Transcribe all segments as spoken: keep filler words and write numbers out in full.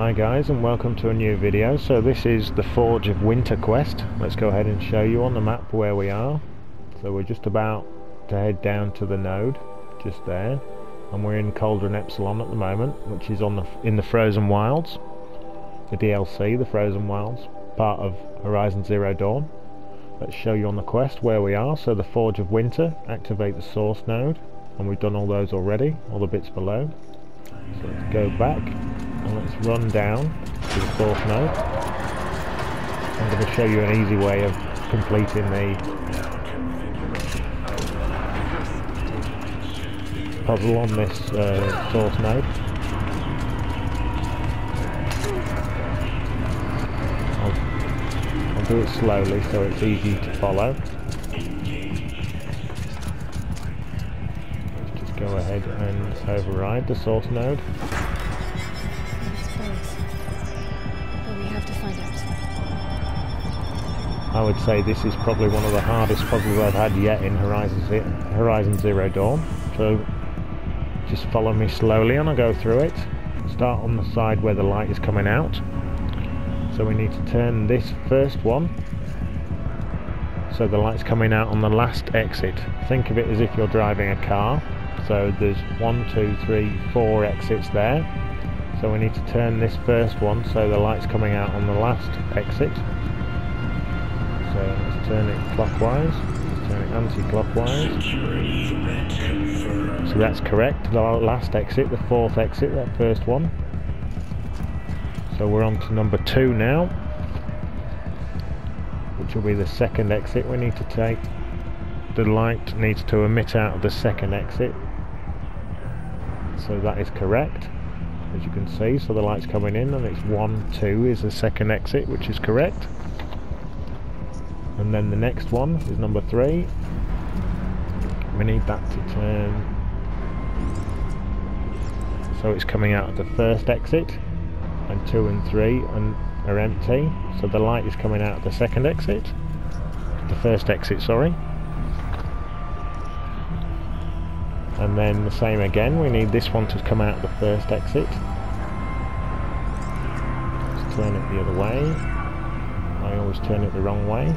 Hi guys, and welcome to a new video. So this is the Forge of Winter quest. Let's go ahead and show you on the map where we are. So we're just about to head down to the node, just there, and we're in Cauldron Epsilon at the moment, which is on the in the Frozen Wilds, the D L C, the Frozen Wilds, part of Horizon Zero Dawn. Let's show you on the quest where we are. So the Forge of Winter, activate the source node, and we've done all those already, all the bits below. So let's go back. And let's run down to the fourth node. I'm going to show you an easy way of completing the puzzle on this uh, source node. I'll, I'll do it slowly so it's easy to follow. Let's just go ahead and override the source node. I would say this is probably one of the hardest puzzles I've had yet in Horizon Zero, Horizon Zero Dawn. So just follow me slowly and I'll go through it. Start on the side where the light is coming out. So we need to turn this first one. So the light's coming out on the last exit. Think of it as if you're driving a car. So there's one, two, three, four exits there. So we need to turn this first one so the light's coming out on the last exit. So let's turn it clockwise, let's turn it anti-clockwise. So that's correct, the last exit, the fourth exit, that first one. So we're on to number two now, which will be the second exit we need to take. The light needs to emit out of the second exit. So that is correct, as you can see. So the light's coming in and it's one, two is the second exit, which is correct. And then the next one is number three. We need that to turn. So it's coming out of the first exit, and two and three and are empty. So the light is coming out of the second exit, the first exit, sorry. And then the same again. We need this one to come out of the first exit. Let's turn it the other way. I always turn it the wrong way.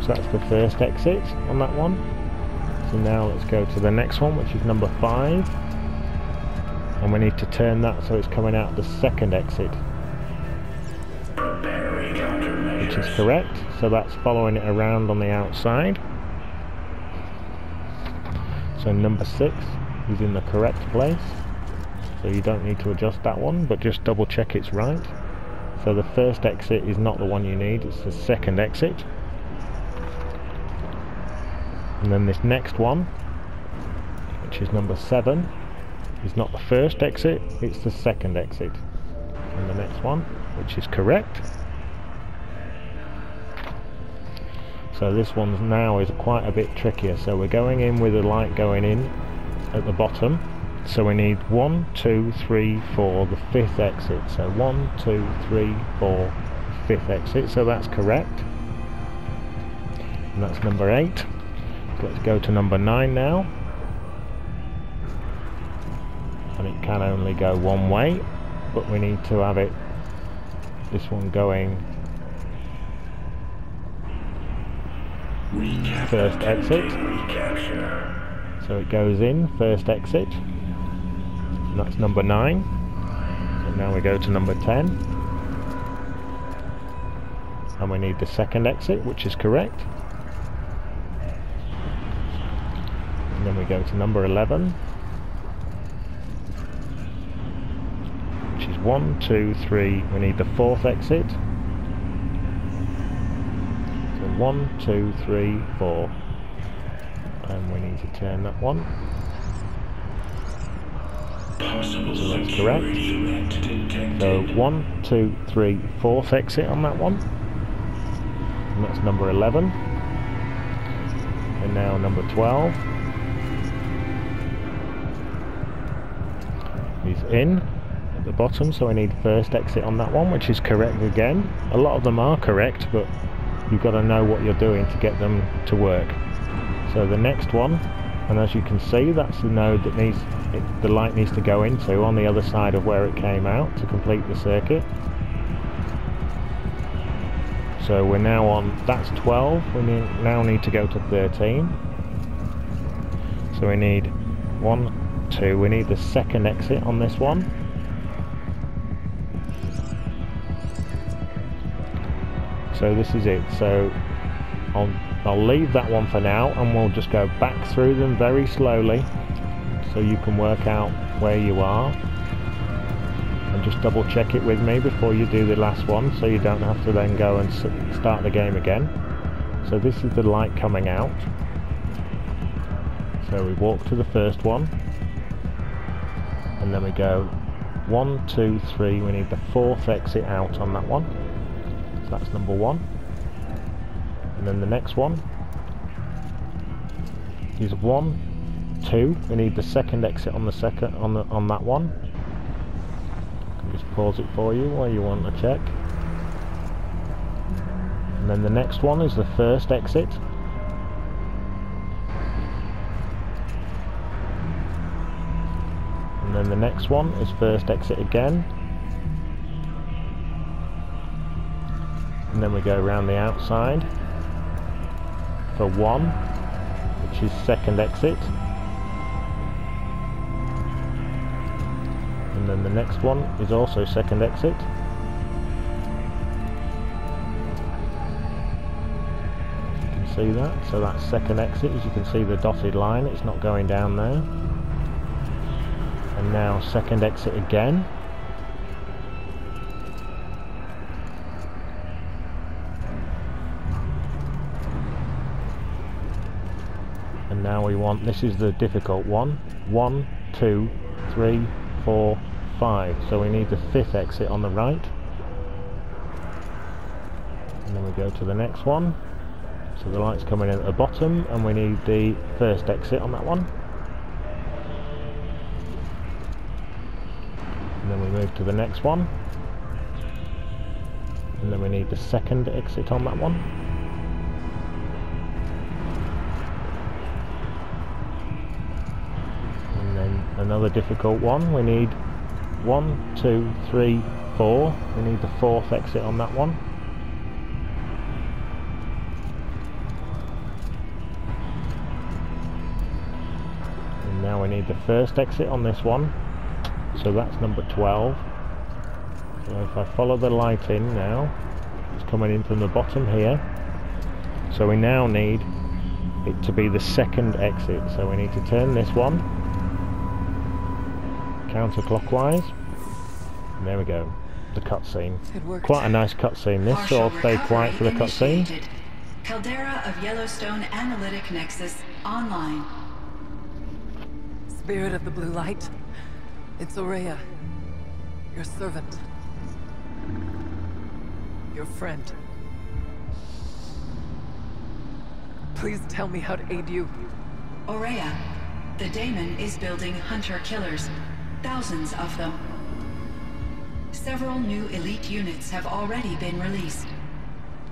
So that's the first exit on that one. So now let's go to the next one, which is number five. And we need to turn that so it's coming out the second exit. Which is correct. So that's following it around on the outside. So number six is in the correct place. So you don't need to adjust that one, but just double check it's right. So the first exit is not the one you need, it's the second exit. And then this next one, which is number seven, is not the first exit, it's the second exit. And the next one, which is correct. So this one now is quite a bit trickier. So we're going in with the light going in at the bottom. So we need one, two, three, four, the fifth exit. So one, two, three, four, fifth exit. So that's correct. And that's number eight. Let's go to number nine now, and it can only go one way, but we need to have it, this one going first exit, so it goes in first exit, and that's number nine. So now we go to number ten, and we need the second exit, which is correct. And then we go to number eleven, which is one, two, three, we need the fourth exit. So one, two, three, four, and we need to turn that one. So that's correct. So one, two, three, fourth exit on that one, and that's number eleven. And now number twelve. Is in at the bottom, so I need first exit on that one, which is correct again. A lot of them are correct, but you've got to know what you're doing to get them to work. So the next one, and as you can see, that's the node that needs it, the light needs to go into on the other side of where it came out to complete the circuit. So we're now on, that's twelve, we need, now need to go to thirteen. So we need one, two, we need the second exit on this one. So this is it, so I'll, I'll leave that one for now and we'll just go back through them very slowly so you can work out where you are. And just double check it with me before you do the last one so you don't have to then go and start the game again. So this is the light coming out. So we walk to the first one and then we go one, two, three, we need the fourth exit out on that one. So that's number one. And then the next one is one, two, we need the second exit on the second on the on that one. Just pause it for you while you want to check. And then the next one is the first exit. And then the next one is first exit again. And then we go around the outside for one, which is second exit. And then the next one is also second exit. You can see that, so that's second exit. As you can see the dotted line, it's not going down there. And now second exit again. And now we want, this is the difficult one, one, two, three, four, five. So we need the fifth exit on the right. And then we go to the next one. So the light's coming in at the bottom and we need the first exit on that one. And then we move to the next one. And then we need the second exit on that one. Another difficult one, we need one, two, three, four, we need the fourth exit on that one. And now we need the first exit on this one, so that's number twelve. So if I follow the light in now, it's coming in from the bottom here, so we now need it to be the second exit, so we need to turn this one counterclockwise. And there we go. The cutscene. Quite a nice cutscene. This so I'll stay quiet for the cutscene. Caldera of Yellowstone Analytic Nexus online. Spirit of the Blue Light, it's Aurea, your servant, your friend. Please tell me how to aid you. Aurea, the daemon is building hunter killers. Thousands of them. Several new elite units have already been released.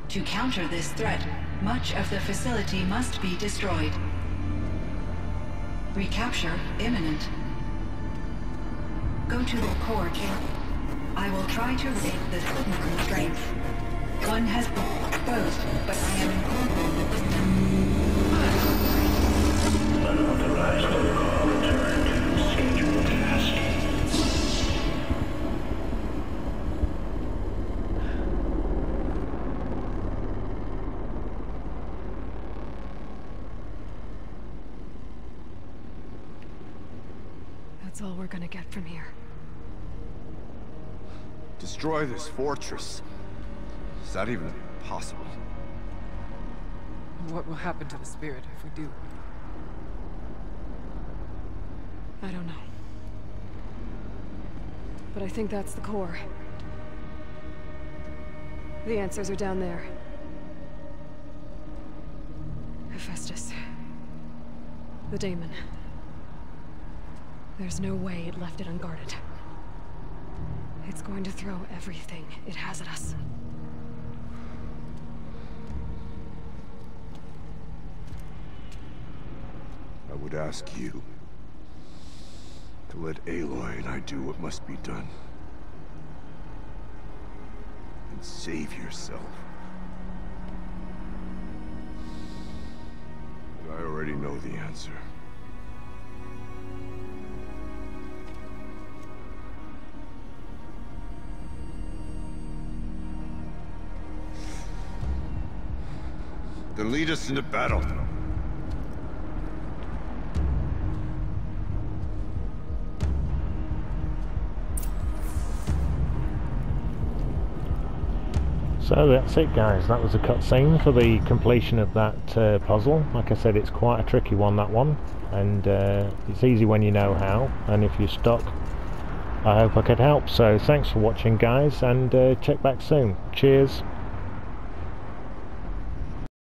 To counter this threat, much of the facility must be destroyed. Recapture imminent. Go to the core, King. I will try to raise the signal constraint. One has been exposed, but I am incapable of them. Unauthorized protocol returned. Scheduled task. That's all we're gonna get from here. Destroy this fortress. Is that even possible? What will happen to the spirit if we do? I don't know. But I think that's the core. The answers are down there. Hephaestus. The daemon. There's no way it left it unguarded. It's going to throw everything it has at us. would ask you to let Aloy and I do what must be done. And save yourself. But I already know the answer. Then lead us into battle. So that's it, guys. That was a cutscene for the completion of that uh, puzzle. Like I said, it's quite a tricky one, that one, and uh, it's easy when you know how. And if you're stuck, I hope I could help. So thanks for watching, guys, and uh, check back soon. Cheers.